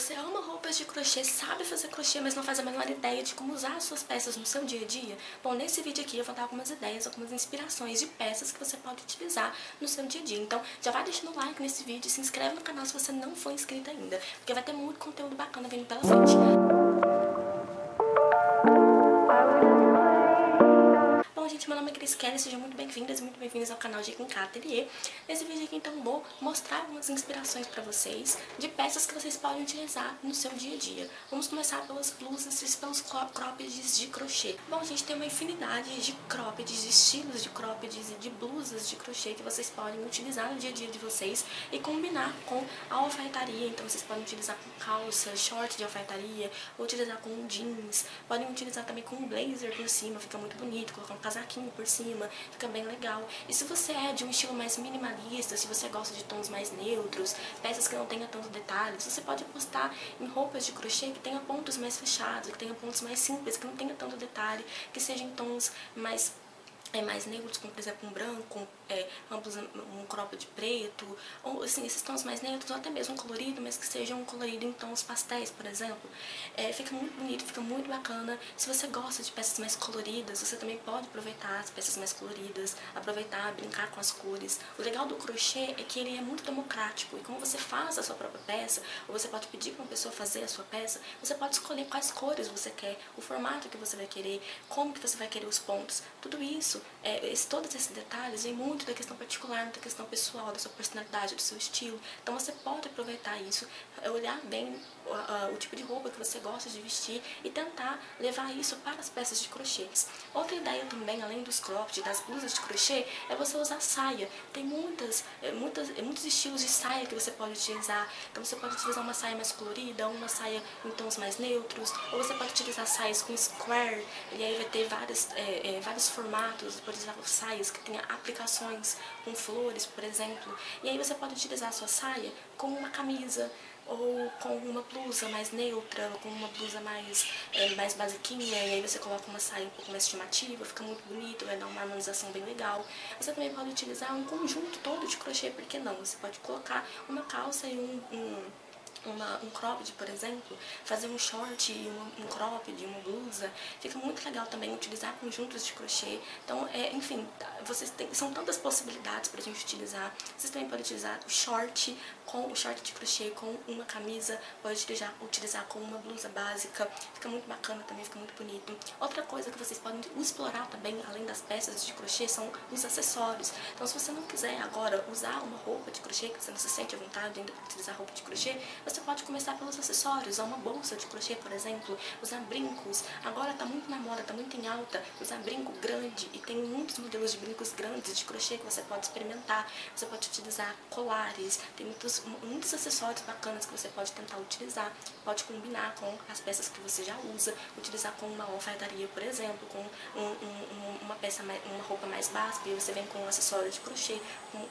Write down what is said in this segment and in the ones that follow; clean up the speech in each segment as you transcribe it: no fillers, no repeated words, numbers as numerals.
você ama roupas de crochê, sabe fazer crochê, mas não faz a menor ideia de como usar as suas peças no seu dia a dia? Bom, nesse vídeo aqui eu vou dar algumas ideias, algumas inspirações de peças que você pode utilizar no seu dia a dia. Então, já vai deixando o like nesse vídeo, se inscreve no canal se você não for inscrito ainda, porque vai ter muito conteúdo bacana vindo pela frente. Meu nome é Cris Kelly, sejam muito bem-vindas e muito bem-vindos ao canal Gkenka Ateliê. Nesse vídeo aqui, então, vou mostrar algumas inspirações para vocês de peças que vocês podem utilizar no seu dia a dia. Vamos começar pelas blusas e pelos croppeds de crochê. Bom, gente, tem uma infinidade de croppeds, de estilos de croppeds e de blusas de crochê que vocês podem utilizar no dia a dia de vocês e combinar com a alfaiataria. Então, vocês podem utilizar com calça, short de alfaiataria, utilizar com jeans, podem utilizar também com um blazer por cima, fica muito bonito, colocar um casaco por cima, fica bem legal. E se você é de um estilo mais minimalista, se você gosta de tons mais neutros, peças que não tenha tanto detalhes, você pode apostar em roupas de crochê que tenha pontos mais fechados, que tenha pontos mais simples, que não tenha tanto detalhe, que sejam tons mais neutros, como por exemplo um branco, um cropped preto, ou assim, esses tons mais neutros, ou até mesmo colorido, mas que seja um colorido em tons pastéis, por exemplo. Fica muito bonito, fica muito bacana. Se você gosta de peças mais coloridas, você também pode aproveitar as peças mais coloridas, aproveitar, brincar com as cores. O legal do crochê é que ele é muito democrático, e como você faz a sua própria peça, ou você pode pedir para uma pessoa fazer a sua peça, você pode escolher quais cores você quer, o formato que você vai querer, como que você vai querer os pontos, tudo isso. Todos esses detalhes vêm muito da questão particular, da questão pessoal, da sua personalidade, do seu estilo. Então você pode aproveitar isso, olhar bem o tipo de roupa que você gosta de vestir e tentar levar isso para as peças de crochês. Outra ideia também, além dos cropped, das blusas de crochê, é você usar saia. Tem muitos estilos de saia que você pode utilizar. Então você pode utilizar uma saia mais colorida, uma saia em tons mais neutros, ou você pode utilizar saias com square, e aí vai ter vários formatos. Você pode usar saias que tenha aplicações com flores, por exemplo. E aí você pode utilizar a sua saia com uma camisa, ou com uma blusa mais neutra, ou com uma blusa mais basiquinha, e aí você coloca uma saia um pouco mais chamativa, fica muito bonito, vai dar uma harmonização bem legal. Você também pode utilizar um conjunto todo de crochê, por que não? Você pode colocar uma calça e um cropped, por exemplo, fazer um short e um cropped, uma blusa. Fica muito legal também utilizar conjuntos de crochê. Então, enfim, são tantas possibilidades pra gente utilizar. Vocês também podem utilizar o short de crochê com uma camisa, pode utilizar com uma blusa básica. Fica muito bacana também, fica muito bonito. Outra coisa que vocês podem explorar também, além das peças de crochê, são os acessórios. Então, se você não quiser agora usar uma roupa de crochê, que você não se sente à vontade ainda pra utilizar roupa de crochê, você pode começar pelos acessórios, usar uma bolsa de crochê, por exemplo, usar brincos. Agora tá muito na moda, tá muito em alta, usar brinco grande, e tem muitos modelos de brincos grandes de crochê que você pode experimentar. Você pode utilizar colares, tem muitos acessórios bacanas que você pode tentar utilizar, pode combinar com as peças que você já usa, utilizar com uma alfaiataria, por exemplo, com uma roupa mais básica, e você vem com um acessório de crochê,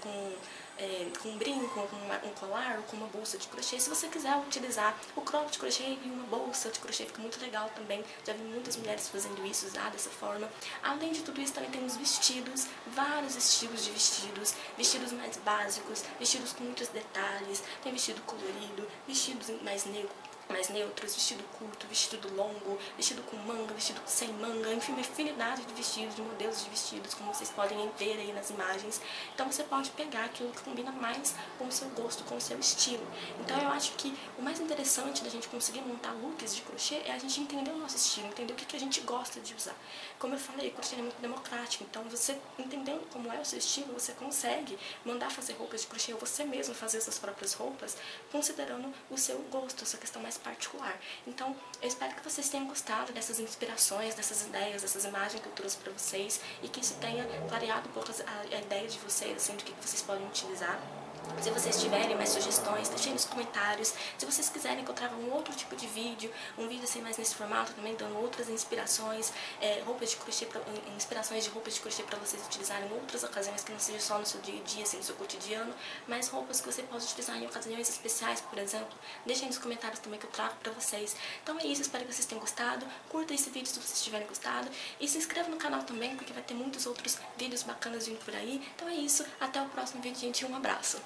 com um brinco, um colar, ou com uma bolsa de crochê. Se você quiser utilizar o cropped de crochê e uma bolsa de crochê, fica muito legal também. Já vi muitas mulheres fazendo isso, usar dessa forma. Além de tudo isso, também temos vestidos, vários estilos de vestidos, vestidos mais básicos, vestidos com muitos detalhes, tem vestido colorido, vestidos mais neutros, vestido curto, vestido longo, vestido com manga, vestido sem manga, enfim, uma infinidade de vestidos, de modelos de vestidos, como vocês podem ver aí nas imagens. Então você pode pegar aquilo que combina mais com o seu gosto, com o seu estilo. Então eu acho que o mais interessante da gente conseguir montar looks de crochê é a gente entender o nosso estilo, entender o que a gente gosta de usar. Como eu falei, o crochê é muito democrático, então você entendendo como é o seu estilo, você consegue mandar fazer roupas de crochê, ou você mesmo fazer suas próprias roupas, considerando o seu gosto, a sua questão mais particular. Então, eu espero que vocês tenham gostado dessas inspirações, dessas ideias, dessas imagens que eu trouxe pra vocês, e que isso tenha clareado um pouco a ideia de vocês, assim, do que vocês podem utilizar. Se vocês tiverem mais sugestões, deixem nos comentários. Se vocês quiserem que eu traga um outro tipo de vídeo, um vídeo assim mais nesse formato também, dando outras inspirações, roupas de crochê, inspirações de roupas de crochê para vocês utilizarem em outras ocasiões, que não seja só no seu dia a dia, assim, no seu cotidiano, mas roupas que você pode utilizar em ocasiões especiais, por exemplo. Deixem nos comentários também que eu trago para vocês. Então é isso, espero que vocês tenham gostado. Curta esse vídeo se vocês tiverem gostado. E se inscreva no canal também, porque vai ter muitos outros vídeos bacanas vindo por aí. Então é isso, até o próximo vídeo, gente, um abraço.